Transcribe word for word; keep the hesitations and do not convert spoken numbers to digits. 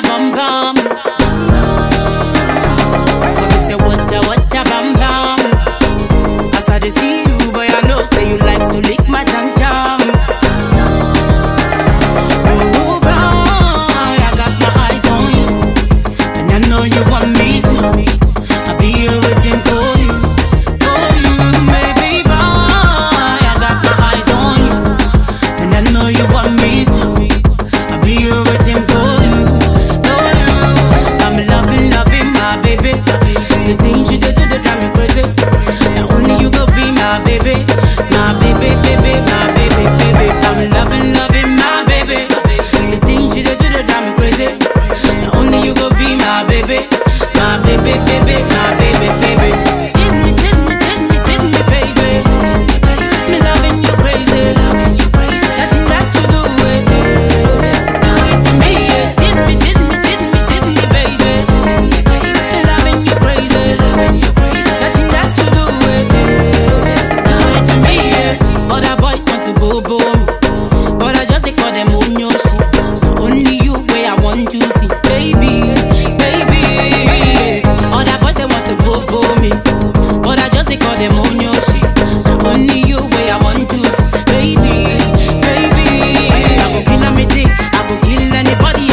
a bum bum. But you say what a what a bum bum. As I dey see you, boy, I know say you like to lick my tongue tongue. Oh boy, I got my eyes on you, and I know you want me to. I'll be here waiting for. Anybody